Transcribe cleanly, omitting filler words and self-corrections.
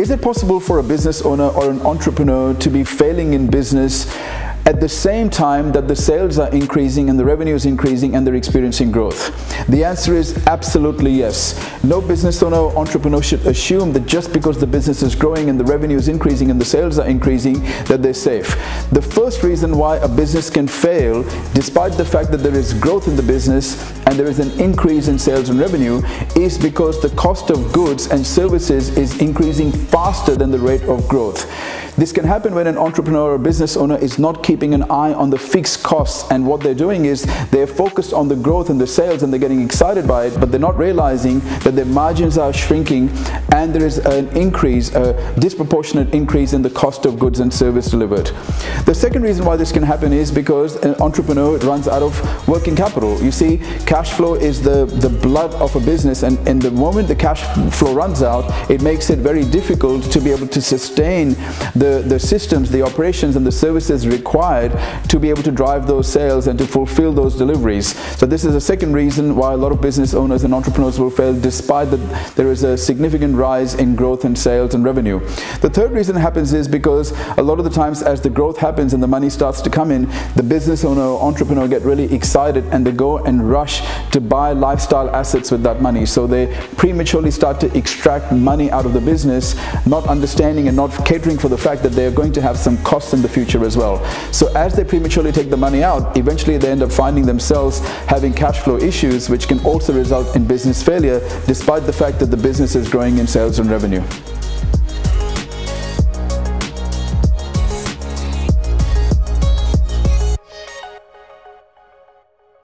Is it possible for a business owner or an entrepreneur to be failing in business at the same time that the sales are increasing and the revenue is increasing and they're experiencing growth? The answer is absolutely yes. No business owner or entrepreneur should assume that just because the business is growing and the revenue is increasing and the sales are increasing that they're safe. The first reason why a business can fail, despite the fact that there is growth in the business and there is an increase in sales and revenue, is because the cost of goods and services is increasing faster than the rate of growth. This can happen when an entrepreneur or business owner is not keeping an eye on the fixed costs, and what they're doing is they're focused on the growth and the sales and they're getting excited by it, but they're not realizing that their margins are shrinking and there is an increase, a disproportionate increase in the cost of goods and service delivered. The second reason why this can happen is because an entrepreneur runs out of working capital. You see, cash flow is the blood of a business, and the moment the cash flow runs out, it makes it very difficult to be able to sustain the systems, the operations and the services required to be able to drive those sales and to fulfill those deliveries. So this is a second reason why a lot of business owners and entrepreneurs will fail, despite that there is a significant rise in growth and sales and revenue. The third reason happens is because a lot of the times as the growth happens and the money starts to come in, the business owner or entrepreneur get really excited and they go and rush to buy lifestyle assets with that money. So they prematurely start to extract money out of the business, not understanding and not catering for the fact that they're going to have some costs in the future as well. So as they prematurely take the money out, eventually they end up finding themselves having cash flow issues, which can also result in business failure, despite the fact that the business is growing in sales and revenue.